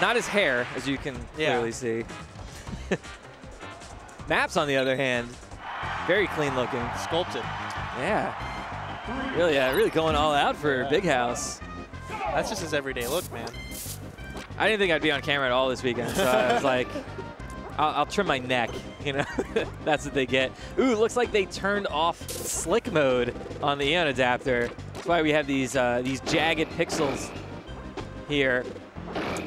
Not his hair, as you can clearly see. Maps, on the other hand, very clean looking. Sculpted. Yeah. Really going all out for Big House. That's just his everyday look, man. I didn't think I'd be on camera at all this weekend, so I was like, I'll trim my neck, you know? That's what they get. Ooh, looks like they turned off slick mode on the Eon adapter. That's why we have these jagged pixels here.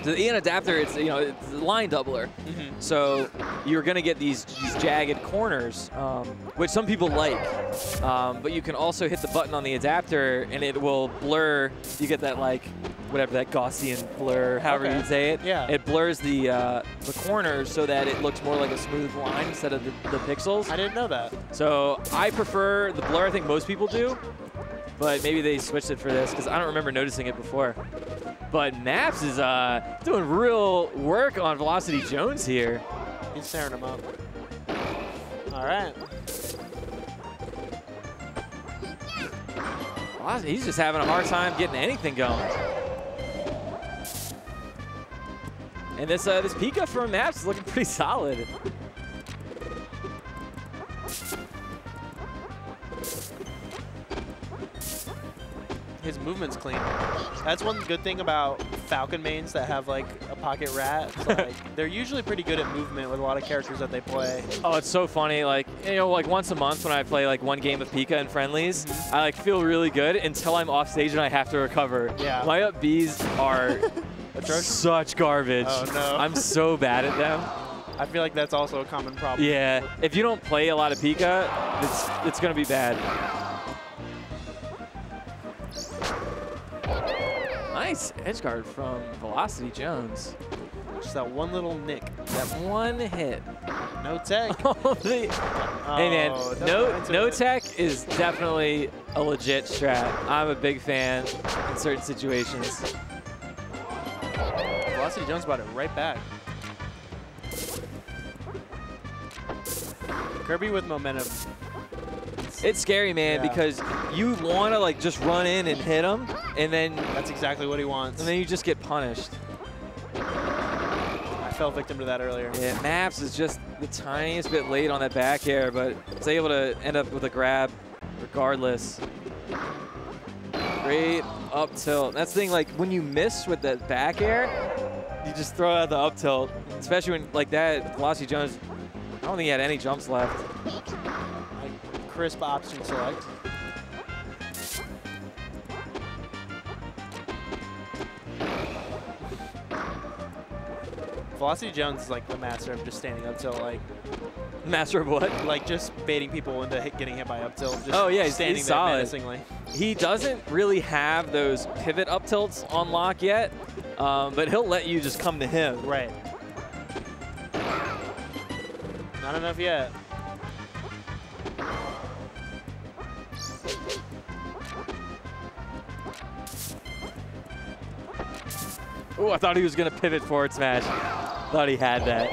So the Eon adapter, it's, you know, it's a line doubler. Mm-hmm. So you're gonna get these jagged corners, which some people like. But you can also hit the button on the adapter and it will blur. You get that, like, whatever, that Gaussian blur, however you say it. Yeah. It blurs the corners so that it looks more like a smooth line instead of the pixels. I didn't know that. So I prefer the blur. I think most people do. But maybe they switched it for this, because I don't remember noticing it before. But Maps is doing real work on Velocity Jones here. He's tearing him up. All right. Velocity, he's just having a hard time getting anything going. And this Pika from Maps is looking pretty solid. His movement's clean. That's one good thing about Falcon mains that have like a pocket rat. It's like, they're usually pretty good at movement with a lot of characters that they play. Oh, it's so funny. Like, you know, like once a month when I play like one game of Pika in friendlies, I like feel really good until I'm off stage and I have to recover. Yeah. My up Bs are such garbage. Oh, no. I'm so bad at them. I feel like that's also a common problem. Yeah. If you don't play a lot of Pika, it's gonna be bad. Nice edge guard from Velocity Jones. Just that one little nick. That one hit. No tech. Hey man, no tech is definitely a legit strat. I'm a big fan in certain situations. Velocity Jones brought it right back. Kirby with momentum. It's scary, man, because you want to like just run in and hit him, and then that's exactly what he wants. And then you just get punished. I fell victim to that earlier. Yeah, Maps is just the tiniest bit late on that back air, but it's able to end up with a grab regardless. Great up tilt. That's the thing, like when you miss with that back air, you just throw out the up tilt. Especially when like that, Velocity Jones, I don't think he had any jumps left. Crisp option select. Velocity Jones is like the master of just standing up tilt, like. Master of what? Like just baiting people into getting hit by up tilt. Just he's there solid. Menacingly. He doesn't really have those pivot up tilts on lock yet, but he'll let you just come to him. Right. Not enough yet. Oh, I thought he was going to pivot forward smash. Thought he had that.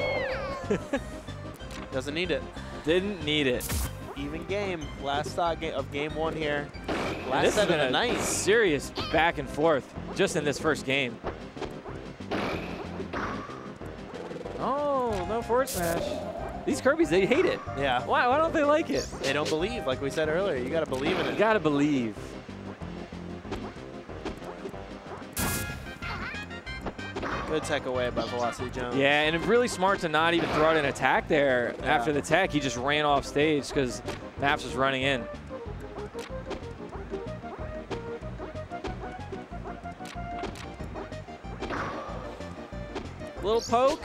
Doesn't need it. Didn't need it. Even game. Last stock of game one here. Last set of the night. Serious back and forth just in this first game. Oh, no forward smash. These Kirbys, they hate it. Yeah. Why don't they like it? They don't believe, like we said earlier. You got to believe in it. You got to believe. Good tech away by Velocity Jones. Yeah, and it's really smart to not even throw out an attack there. Yeah. After the tech, he just ran off stage because Maps was running in. Little poke.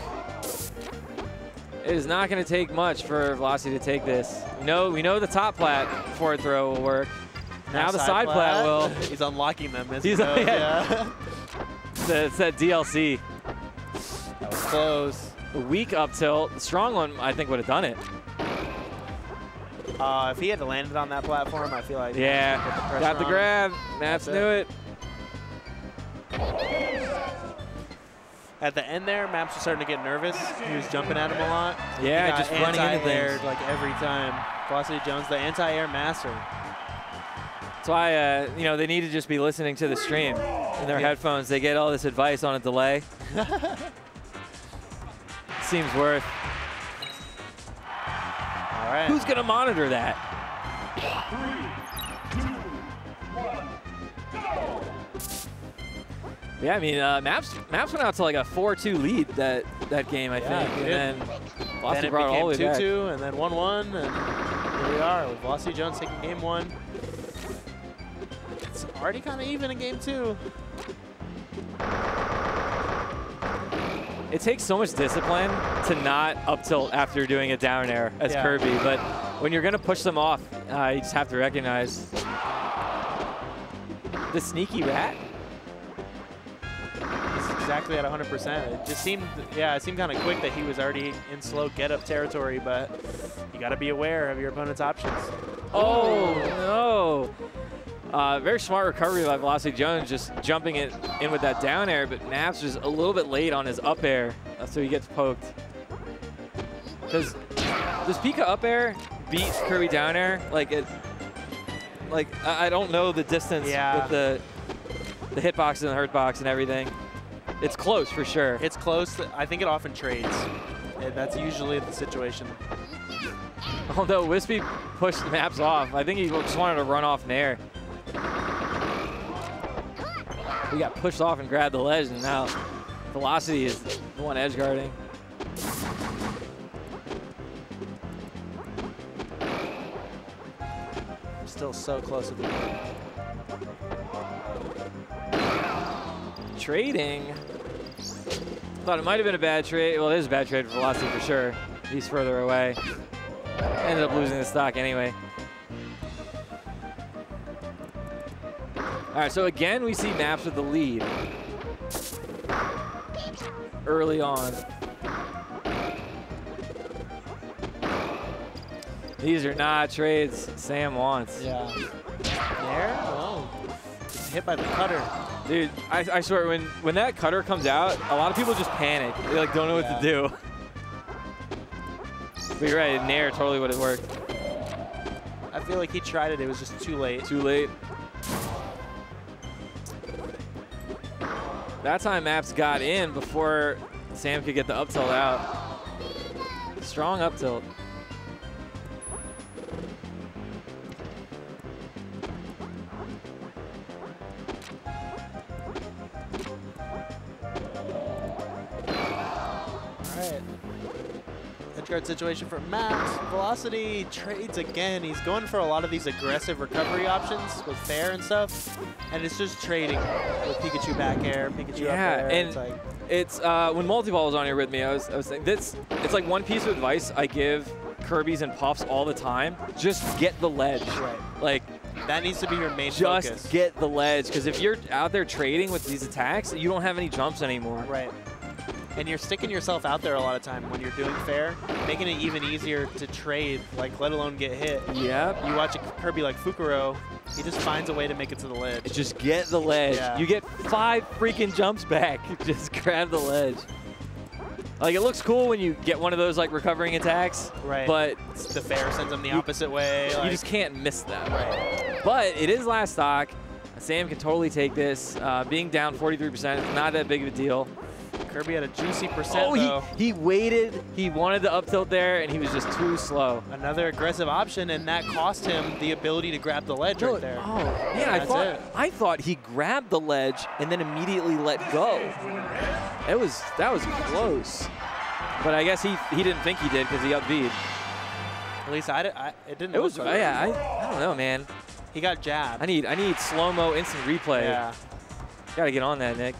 It is not going to take much for Velocity to take this. We know the top plat forward throw will work. Now the side plat will. He's unlocking them. He's It's that DLC. That was close. A weak up tilt. The strong one, I think, would have done it. If he had landed on that platform, I feel like. Yeah. Got the grab. Maps knew it. At the end there, Maps was starting to get nervous. He was jumping at him a lot. Yeah, just running into there like every time. Velocity Jones, the anti-air master. That's why, you know, they need to just be listening to the stream in their headphones. They get all this advice on a delay. Seems worth. All right. Who's going to monitor that? 3, 2, 1, go! Yeah, I mean, Maps went out to like a 4-2 lead that game, I think. And then it became 2-2, and then 1-1, and here we are with Velocity Jones taking game one. It's already kind of even in game two. It takes so much discipline to not up tilt after doing a down air as Kirby, but when you're going to push them off, you just have to recognize the sneaky rat. It's exactly at 100%. It just seemed, it seemed kind of quick that he was already in slow get-up territory, but you got to be aware of your opponent's options. Oh, no. Very smart recovery by Velocity Jones, just jumping it in with that down air, but Maps was a little bit late on his up air, so he gets poked. Does Pika up air beat Kirby down air? Like I don't know the distance with the hitbox and the hurtbox and everything. It's close for sure. It's close. I think it often trades. That's usually the situation. Although Wispy pushed Maps off, I think he just wanted to run off in air. We got pushed off and grabbed the ledge, and now Velocity is the one edge guarding. I'm still so close to the game. Trading. Thought it might have been a bad trade. Well, it is a bad trade for Velocity for sure. He's further away. Ended up losing the stock anyway. All right, so again, we see Maps with the lead early on. These are not trades Sam wants. Yeah. There? Oh. Hit by the cutter. Dude, I swear, when that cutter comes out, a lot of people just panic. They like don't know what to do. But you're right, Nair totally would have worked. I feel like he tried it, it was just too late. Too late. That time Maps got in before Sam could get the up tilt out. Strong up tilt. Alright. Edge guard situation for Maps. Velocity trades again. He's going for a lot of these aggressive recovery options with fair and stuff. And it's just trading with Pikachu back air, Pikachu up air. And it's when multi-ball was on here with me, I was saying this, it's like one piece of advice I give Kirby's and Puffs all the time. Just get the ledge. Right. Like that needs to be your main focus. Just get the ledge, because if you're out there trading with these attacks, you don't have any jumps anymore. Right. And you're sticking yourself out there a lot of time when you're doing fair, making it even easier to trade, like let alone get hit. Yeah. You watch a Kirby like Fukuro, he just finds a way to make it to the ledge. Just get the ledge. Yeah. You get 5 freaking jumps back. Just grab the ledge. Like, it looks cool when you get one of those like recovering attacks, right? But the fair sends them the opposite way. You just can't miss them. Right. But it is last stock. Sam can totally take this. Being down 43% is not that big of a deal. Kirby had a juicy percent, though. He waited. He wanted the up tilt there, and he was just too slow. Another aggressive option, and that cost him the ability to grab the ledge right there. Oh, man, I thought he grabbed the ledge and then immediately let go. That was close. But I guess he didn't think he did because he upbeat. At least it didn't look good. Yeah, I don't know, man. He got jabbed. I need slow-mo instant replay. Yeah. Got to get on that, Nick.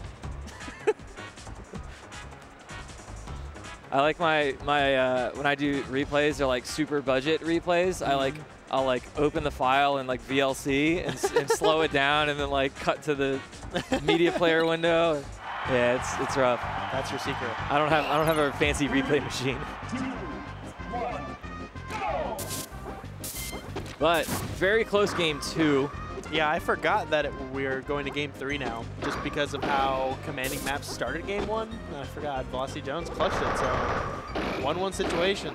I like my when I do replays, they're like super budget replays. Mm-hmm. I'll open the file in like VLC and slow it down and then like cut to the media player window. Yeah, it's rough. That's your secret. I don't have a fancy replay machine. 2, 1, go! But very close game two. Yeah, I forgot that we're going to game three now, just because of how commanding Maps started game one. I forgot Velocity Jones clutched it, so 1-1 situation.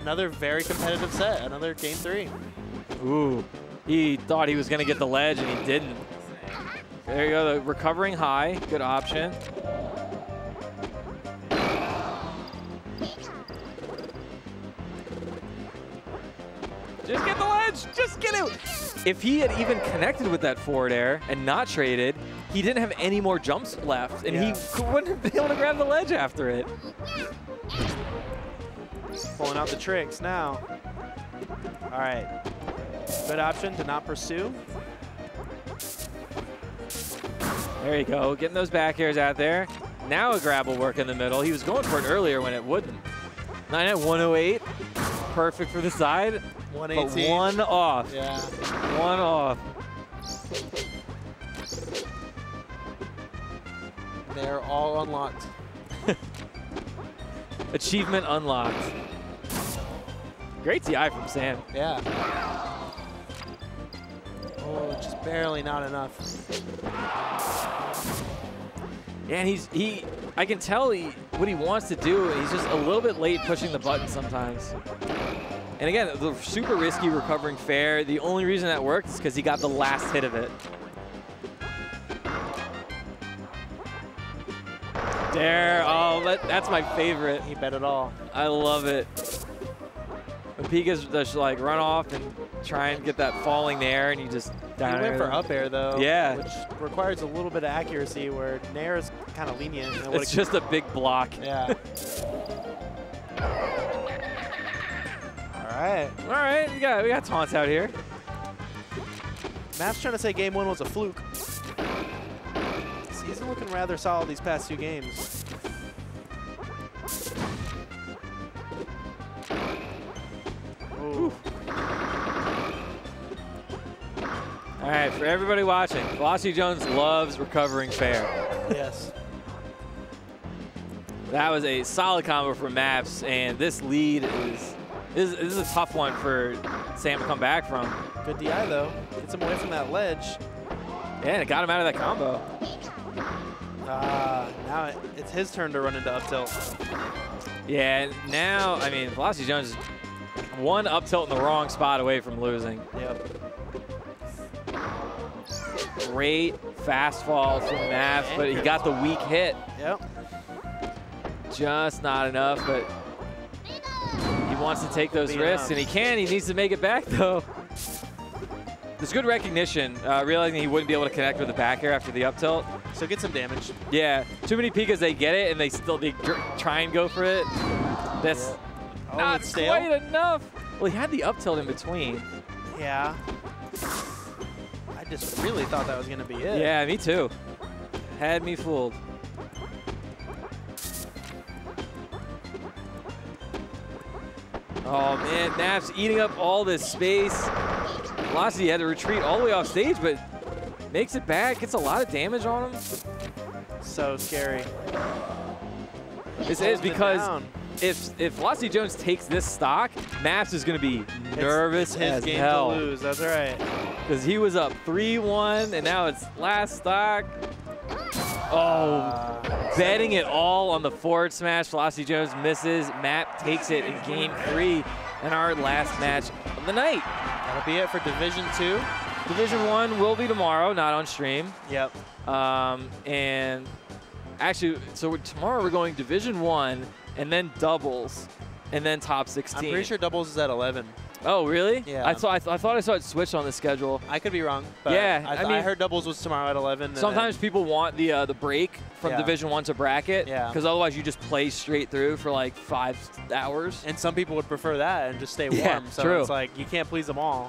Another very competitive set, another game three. Ooh, He thought he was going to get the ledge, and he didn't. There you go, the recovering high, good option. Just get the ledge, just get it! If he had even connected with that forward air and not traded, he didn't have any more jumps left, and he wouldn't have been able to grab the ledge after it. Pulling out the tricks now. All right, good option to not pursue. There you go, getting those back airs out there. Now a grab will work in the middle. He was going for it earlier when it wouldn't. 9 at 108, perfect for the side. 118. But one off. Yeah. One off. They're all unlocked. Achievement unlocked. Great TI from Sam. Yeah. Oh, just barely not enough. And I can tell what he wants to do. He's just a little bit late pushing the button sometimes. And again, the super risky recovering fair. The only reason that worked is because he got the last hit of it. There, oh, that's my favorite. He bet it all. I love it. When Pika's just like run off and try and get that falling there, and you just down. He went for up air though. Yeah. Which requires a little bit of accuracy where Nair is kind of lenient. It's just a big block. Yeah. All right, we got taunts out here. Maps trying to say game one was a fluke. He's looking rather solid these past two games. Ooh. All right, for everybody watching, Velocity Jones loves recovering fair. Yes. That was a solid combo for Maps, and this lead is. This is a tough one for Sam to come back from. Good DI, though. Gets him away from that ledge. Yeah, it got him out of that combo. Now it's his turn to run into up tilt. Yeah, now, I mean, Velocity Jones is one up tilt in the wrong spot away from losing. Yep. Great fast fall from Maps, but he got the weak hit. Yep. Just not enough, but... wants to take those risks, and he can. He needs to make it back, though. There's good recognition, realizing he wouldn't be able to connect with the back air after the up tilt. So get some damage. Yeah, too many Pikas, they get it, and they try and go for it. That's not quite enough. Well, he had the up tilt in between. Yeah. I just really thought that was going to be it. Yeah, me too. Had me fooled. Oh man, Naps eating up all this space. Velocity had to retreat all the way off stage, but makes it back, gets a lot of damage on him. So scary. This is because if Velocity Jones takes this stock, Maps is going to be nervous as hell. It's his game to lose, that's right. Because he was up 3-1, and now it's last stock. Oh, betting it all on the forward smash. Velocity Jones misses. Map takes it in game 3 in our last match of the night. That'll be it for Division 2. Division 1 will be tomorrow, not on stream. Yep. And actually, so tomorrow we're going Division 1 and then doubles and then top 16. I'm pretty sure doubles is at 11. Oh, really? Yeah. I thought I saw it switch on the schedule. I could be wrong. But yeah. I heard doubles was tomorrow at 11. Sometimes people want the break from Division 1 to bracket. Yeah. Because otherwise you just play straight through for like 5 hours. And some people would prefer that and just stay warm. So true. It's like you can't please them all.